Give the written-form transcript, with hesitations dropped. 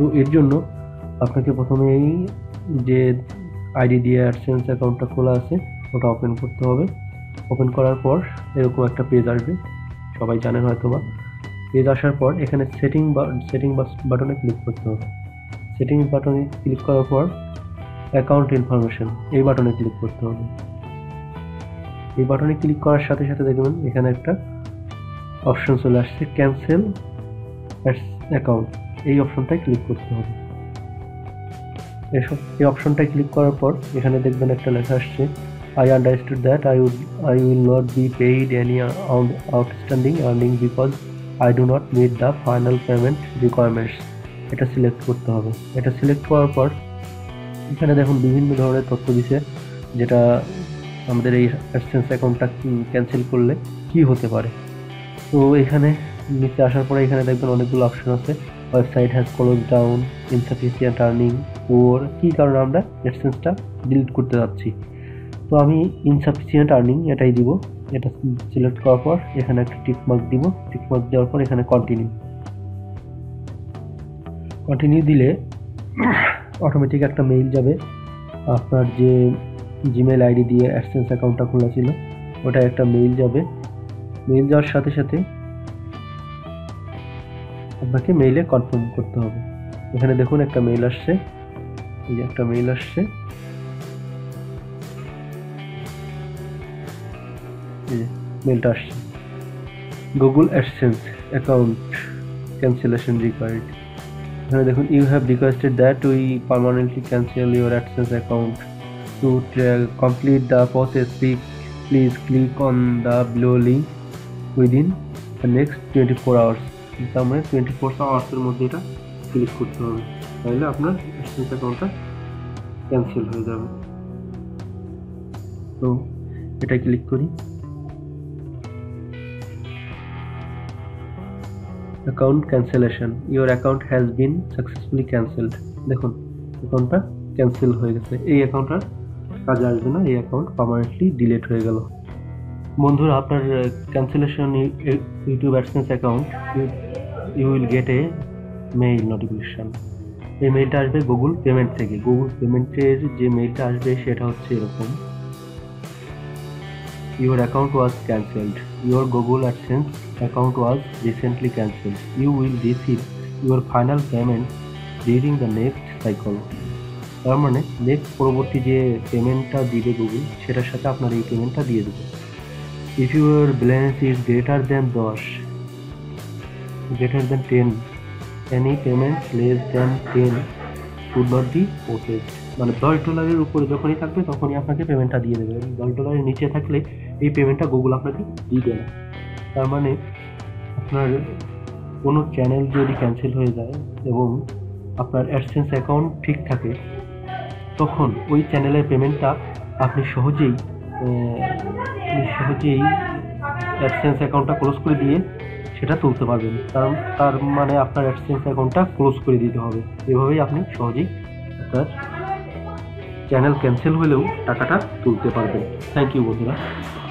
তো এর জন্য আপনাকে প্রথমেই যে আইডি দিয়ে AdSense অ্যাকাউন্টটা খোলা আছে ওটা ওপেন করতে হবে। ওপেন করার পর এরকম একটা পেজ আসবে, সবাই জানেন হয়তোবা। পেজ আসার পর এখানে সেটিং বাটনে ক্লিক করতে হবে। সেটিং বাটনে ক্লিক করার পর অ্যাকাউন্ট ইনফরমেশন এই বাটনে ক্লিক করতে হবে। এই বাটনে ক্লিক করার সাথে সাথে দেখবেন এখানে একটা অপশন চলে আসছে, ক্যান্সেল অ্যাকাউন্ট। এই অপশনটায় ক্লিক করতে হবে। এই অপশনটায় ক্লিক করার পর এখানে দেখবেন একটা লেখা আসছে, I understood that I will not be paid any outstanding earning because I do not meet the final payment requirements. এটা সিলেক্ট করতে হবে। এটা সিলেক্ট করার পর এখানে দেখুন বিভিন্ন ধরনের তথ্য দিছে, যেটা আমাদের এই AdSense অ্যাকাউন্টটা ক্যান্সেল করলে কি হতে পারে। তো এখানে নিচে আসার পরে এখানে দেখবেন অনেকগুলো অপশন আছে, website has close down, insufficient earning, or কী কারণে আমরা AdSenseটা ডিলিট করতে যাচ্ছি। তো আমি ইনসাফিসিয়েন্ট আর্নিং এটাই দিব। এটা সিলেক্ট করার পর এখানে একটা টিকমার্ক দিব। টিকমার্ক দেওয়ার পর এখানে কন্টিনিউ দিলে অটোমেটিক একটা মেইল যাবে, আপনার যে জিমেল আইডি দিয়ে AdSense অ্যাকাউন্টটা খোলা ছিল ওটা একটা মেইল যাবে। মেইল যাওয়ার সাথে সাথে আপনাকে মেইলে কনফার্ম করতে হবে। এখানে দেখুন একটা মেইল আসছে, এই যে একটা মেইল আসছে, মেইলটা আসছে, Google AdSense account cancellation required. এখানে দেখুন, you have requested that we permanently cancel your AdSense account. To complete the process, please click on the below link within the next 24 hours. इसका मतलब 24 आवर्स के मध्य इटा click करते होंगे, पहले अपना AdSense अकाउंट कैंसिल हो जाएगा। तो इटा क्लिक करी, account cancellation, your account has been successfully cancelled. देखो, अकाउंट पर कैंसिल हो गया था, ये अकाउंट पर কাজে আসবে না, এই অ্যাকাউন্ট পার্মানেন্টলি ডিলিট হয়ে গেল। বন্ধুরা, আপনার cancellation YouTube AdSense account you will get a mail notification. এই মেইলটা আসবে গুগল পেমেন্ট থেকে। গুগল পেমেন্টের যে মেইলটা আসবে সেটা হচ্ছে এরকম, your account was cancelled, your Google AdSense account was recently cancelled, you will receive your final payment during the next cycle. তার মানে নেক্সট পরবর্তী যে পেমেন্টটা দিবে গুগল, সেটার সাথে আপনার এই পেমেন্টটা দিয়ে দেবে। If your balance is greater than 10 any payment less than 10 should not be processed. মানে $10 উপরে যখনই থাকবে তখনই আপনাকে পেমেন্টটা দিয়ে দেবে, $10 নিচে থাকলে এই পেমেন্টটা গুগল আপনাকে দিবে না। তার মানে আপনার কোনো চ্যানেল যদি ক্যান্সেল হয়ে যায় এবং আপনার AdSense অ্যাকাউন্ট ঠিক থাকে, তখন ওই চ্যানেলের পেমেন্টটা আপনি সহজেই AdSense অ্যাকাউন্টটা ক্লোজ করে দিয়ে সেটা তুলতে পারবেন। কারণ তার মানে আপনার AdSense অ্যাকাউন্টটা ক্লোজ করে দিতে হবে। এভাবেই আপনি সহজেই আপনার চ্যানেল ক্যান্সেল হলেও টাকাটা তুলতে পারবেন। থ্যাংক ইউ বন্ধুরা।